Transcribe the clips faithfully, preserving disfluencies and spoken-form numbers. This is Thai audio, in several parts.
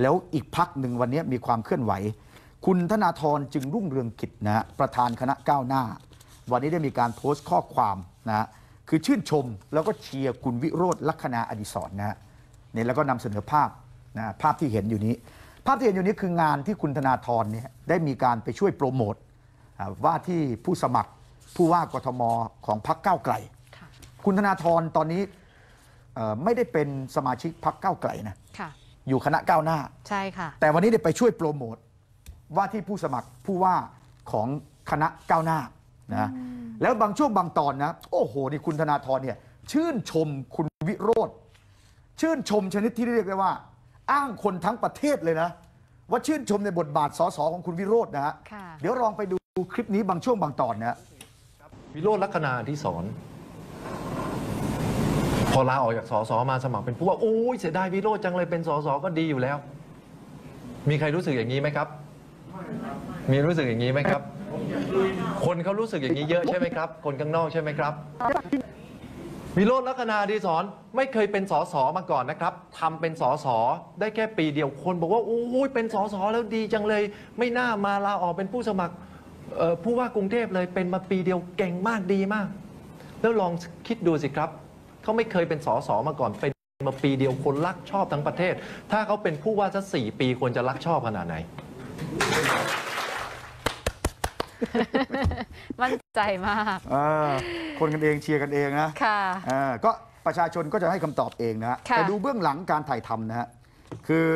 แล้วอีกพักหนึ่งวันนี้มีความเคลื่อนไหวคุณธนาธรจึงรุ่งเรืองกิจนะประธานคณะก้าวหน้าวันนี้ได้มีการโพสต์ข้อความนะคือชื่นชมแล้วก็เชียร์คุณวิโรจน์ลักขณาอดิศรนะเนี่ยแล้วก็นำเสนอภาพนะภาพที่เห็นอยู่นี้ภาพที่เห็นอยู่นี้คืองานที่คุณธนาธรเนี่ยได้มีการไปช่วยโปรโมทว่าที่ผู้สมัครผู้ว่ากทมของพรรคก้าวไกลคุณธนาธรตอนนี้ไม่ได้เป็นสมาชิกพรรคก้าวไกลนะอยู่คณะก้าวหน้าใช่ค่ะแต่วันนี้ได้ไปช่วยโปรโมทว่าที่ผู้สมัครผู้ว่าของคณะก้าวหน้านะแล้วบางช่วงบางตอนนะโอ้โหนี่คุณธนาธรเนี่ยชื่นชมคุณวิโรจน์ชื่นชมชนิดที่เรียกได้ว่าอ้างคนทั้งประเทศเลยนะว่าชื่นชมในบทบาทสสของคุณวิโรจน์นะฮะเดี๋ยวลองไปดูคลิปนี้บางช่วงบางตอนนะวิโรจน์ลักขณาอดิศรพอลาออกจากสสมาสมัครเป็นผู้ว่าโอ้ยเสียดายวิโรจน์จังเลยเป็นสสก็ดีอยู่แล้วมีใครรู้สึกอย่างนี้ไหมครับมีรู้สึกอย่างนี้ไหมครับคนเขารู้สึกอย่างนี้เยอะใช่ไหมครับคนข้างนอกใช่ไหมครับวิโรจน์ลักขณาอดิศรไม่เคยเป็นสสมาก่อนนะครับทำเป็นสสได้แค่ปีเดียวคนบอกว่าโอ้ยเป็นสสแล้วดีจังเลยไม่น่ามาลาออกเป็นผู้สมัครผู้ว่ากรุงเทพเลยเป็นมาปีเดียวเก่งมากดีมากแล้วลองคิดดูสิครับเขาไม่เคยเป็นสสมาก่อนเป็นมาปีเดียวคนรักชอบทั้งประเทศถ้าเขาเป็นผู้ว่าสักสี่ปีควรจะรักชอบขนาดไหนมั่นใจมากคนกันเองเชียร์กันเองนะก็ประชาชนก็จะให้คำตอบเองนะแต่ดูเบื้องหลังการถ่ายทำนะฮะคือ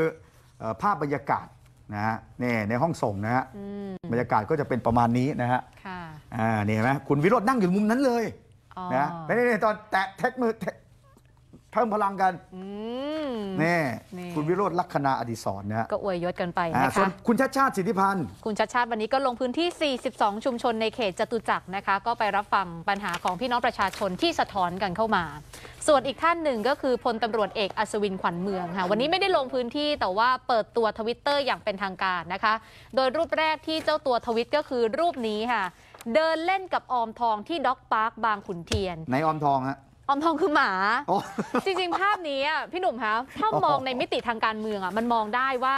ภาพบรรยากาศนะฮะนี่ในห้องส่งนะฮะบรรยากาศก็จะเป็นประมาณนี้นะฮะนี่เห็นไหมคุณวิโรจน์นั่งอยู่มุมนั้นเลยนะไม่ได้ตอนแตะแท็กมือเพิ่มพลังกันนี่คุณวิโรจน์ลักขณาอดิศรนะก็อวยยศกันไปนะคะคุณชัชชาติสิทธิพันธ์คุณชัชชาติวันนี้ก็ลงพื้นที่สี่สิบสองชุมชนในเขตจตุจักรนะคะก็ไปรับฟังปัญหาของพี่น้องประชาชนที่สะท้อนกันเข้ามาส่วนอีกท่านหนึ่งก็คือพลตำรวจเอกอัศวินขวัญเมืองค่ะวันนี้ไม่ได้ลงพื้นที่แต่ว่าเปิดตัวทวิตเตอร์อย่างเป็นทางการนะคะโดยรูปแรกที่เจ้าตัวทวิตก็คือรูปนี้ค่ะเดินเล่นกับออมทองที่ด็อกพาร์คบางขุนเทียนในออมทองฮะออมทองคือหมาจริงๆภาพนี้พี่หนุ่มคะถ้ามองในมิติทางการเมืองอ่ะมันมองได้ว่า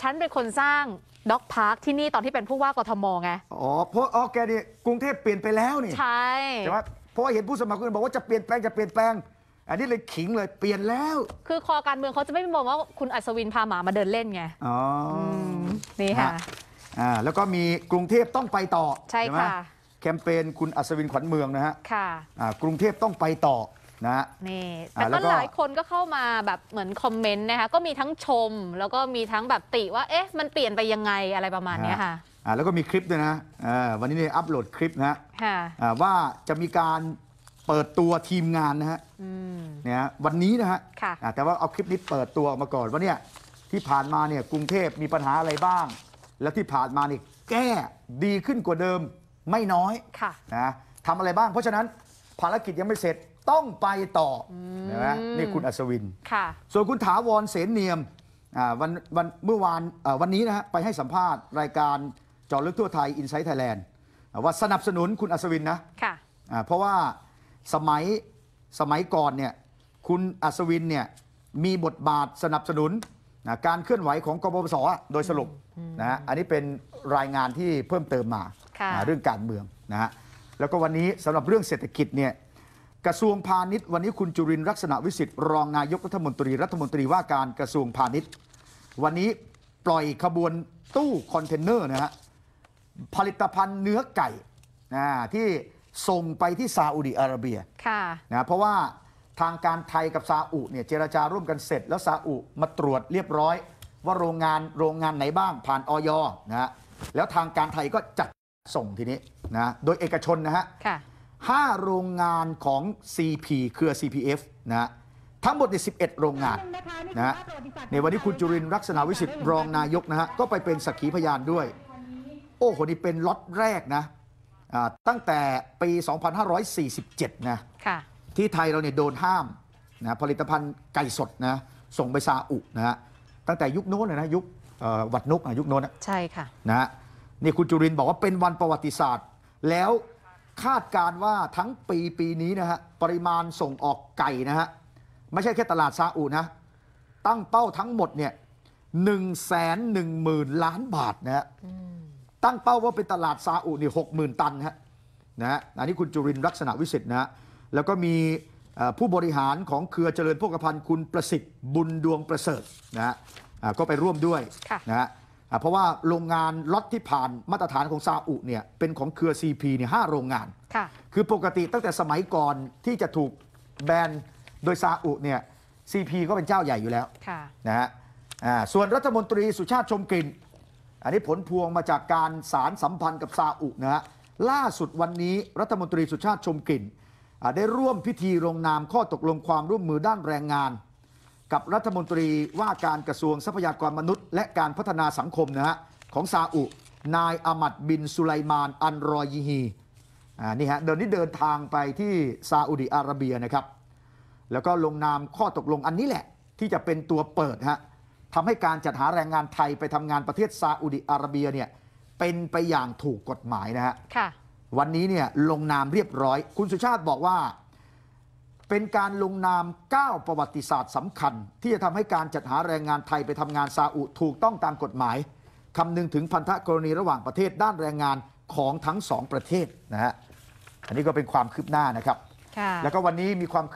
ฉันเป็นคนสร้างด็อกพาร์คที่นี่ตอนที่เป็นผู้ว่ากทมไงอ๋อเพราะอ๋อแกนี่กรุงเทพเปลี่ยนไปแล้วนี่ใช่แต่ว่าเพราะเห็นผู้สมัครคนบอกว่าจะเปลี่ยนแปลงจะเปลี่ยนแปลงอันนี้เลยขิงเลยเปลี่ยนแล้วคือคอการเมืองเขาจะไม่มองว่าคุณอัศวินพาหมามาเดินเล่นไงอ๋อนี่ค่ะอ่าแล้วก็มีกรุงเทพต้องไปต่อใช่ค่ะแคมเปญคุณอัศวินขวัญเมืองนะฮะค่ะกรุงเทพต้องไปต่อนะนี่แต่ก็หลายคนก็เข้ามาแบบเหมือนคอมเมนต์นะคะก็มีทั้งชมแล้วก็มีทั้งแบบติว่าเอ๊ะมันเปลี่ยนไปยังไงอะไรประมาณนี้ค่ะอ่าแล้วก็มีคลิปด้วยนะวันนี้เนี่ยอัปโหลดคลิปนะค่ะว่าจะมีการเปิดตัวทีมงานนะฮะเนี่ยวันนี้นะฮะแต่ว่าเอาคลิปนี้เปิดตัวออกมาก่อนว่าเนี่ยที่ผ่านมาเนี่ยกรุงเทพมีปัญหาอะไรบ้างแล้วที่ผ่านมาเนี่ยแก้ดีขึ้นกว่าเดิมไม่น้อยะนะทำอะไรบ้างเพราะฉะนั้นภารกิจยังไม่เสร็จต้องไปต่อนะนี่คุณอัศวินส่วนคุณถาวรเสนเนียมวันวันเมื่อวานวันนี้นะฮะไปให้สัมภาษณ์รายการเจาะลึกทั่วไทย Insight Thailand ว่าสนับสนุนคุณอัศวินนะะเพราะว่าสมัยสมัยก่อนเนี่ยคุณอัศวินเนี่ยมีบทบาทสนับสนุนนะการเคลื่อนไหวของกบพศโดยสรุปนะอันนี้เป็นรายงานที่เพิ่มเติมมาเรื่องการเมืองนะฮะแล้วก็วันนี้สำหรับเรื่องเศรษฐกิจเนี่ยกระทรวงพาณิชย์วันนี้คุณจุรินทร์ลักษณะวิสิทธิ์รองนายกรัฐมนตรีรัฐมนตรีว่าการกระทรวงพาณิชย์วันนี้ปล่อยขบวนตู้คอนเทนเนอร์นะฮะผลิตภัณฑ์เนื้อไก่นะที่ส่งไปที่ซาอุดิอาระเบียนะเพราะว่าทางการไทยกับซาอุเนี่ยเจรจาร่วมกันเสร็จแล้วซาอุมาตรวจเรียบร้อยว่าโรงงานโรงงานไหนบ้างผ่านอย.นะฮะแล้วทางการไทยก็จัดส่งทีนี้นะโดยเอกชนนะฮะห้าโรงงานของ ซี พี เครือ ซี พี เอฟ นะฮะทั้งหมดในสิบเอ็ดโรงงานนะฮะในวันนี้คุณจุรินทร์ลักษณะวิสิทธิ์รองนายกนะฮะก็ไปเป็นสักขีพยานด้วยโอ้โหนี่เป็นล็อตแรกนะตั้งแต่ปี สองพันห้าร้อยสี่สิบเจ็ด นะที่ไทยเราเนี่ยโดนห้ามนะผลิตภัณฑ์ไก่สดนะส่งไปซาอุนะฮะตั้งแต่ยุคโน้นเลยนะยุควัดนุกยุคโน้นใช่ค่ะนะนี่คุณจุรินทร์บอกว่าเป็นวันประวัติศาสตร์แล้วคาดการว่าทั้งปีปีนี้นะฮะปริมาณส่งออกไก่นะฮะไม่ใช่แค่ตลาดซาอุนะตั้งเป้าทั้งหมดเนี่ย หนึ่งแสนหนึ่งหมื่นล้านบาทนะฮะตั้งเป้าว่าเป็นตลาดซาอุนี่หกหมื่นตันฮะนะฮะอันนี้คุณจุรินทร์ลักษณะวิสิทธิ์นะฮะแล้วก็มีผู้บริหารของเครือเจริญโภคภัณฑ์คุณประสิทธิ์บุญดวงประเสริฐนะฮะก็ไปร่วมด้วยนะฮะเพราะว่าโรงงานล็อตที่ผ่านมาตรฐานของซาอุเนี่ยเป็นของเครือ ซี พี เนี่ยห้าโรงงาน คือปกติตั้งแต่สมัยก่อนที่จะถูกแบนโดยซาอุเนี่ย ซี พี ก็เป็นเจ้าใหญ่อยู่แล้วนะฮะส่วนรัฐมนตรีสุชาติชมกลิ่นอันนี้ผลพวงมาจากการสารสัมพันธ์กับซาอุนะฮะล่าสุดวันนี้รัฐมนตรีสุชาติชมกลิ่นได้ร่วมพิธีลงนามข้อตกลงความร่วมมือด้านแรงงานกับรัฐมนตรีว่าการกระทรวงทรัพยากรมนุษย์และการพัฒนาสังคมนะฮะของซาอุนายอามัดบินสุไลมานอันรอยีฮีอ่านี่ฮะเดินนี้เดินทางไปที่ซาอุดิอาระเบียนะครับแล้วก็ลงนามข้อตกลงอันนี้แหละที่จะเป็นตัวเปิดฮะทำให้การจัดหาแรงงานไทยไปทำงานประเทศซาอุดิอาระเบียเนี่ยเป็นไปอย่างถูกกฎหมายนะฮะวันนี้เนี่ยลงนามเรียบร้อยคุณสุชาติบอกว่าเป็นการลงนามก้าวประวัติศาสตร์สำคัญที่จะทำให้การจัดหาแรงงานไทยไปทำงานซาอุถูกต้องตามกฎหมายคำนึงถึงพันธกรณีระหว่างประเทศด้านแรงงานของทั้งสองประเทศนะฮะอันนี้ก็เป็นความคืบหน้านะครับแล้วก็วันนี้มีความ